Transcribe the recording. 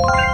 What?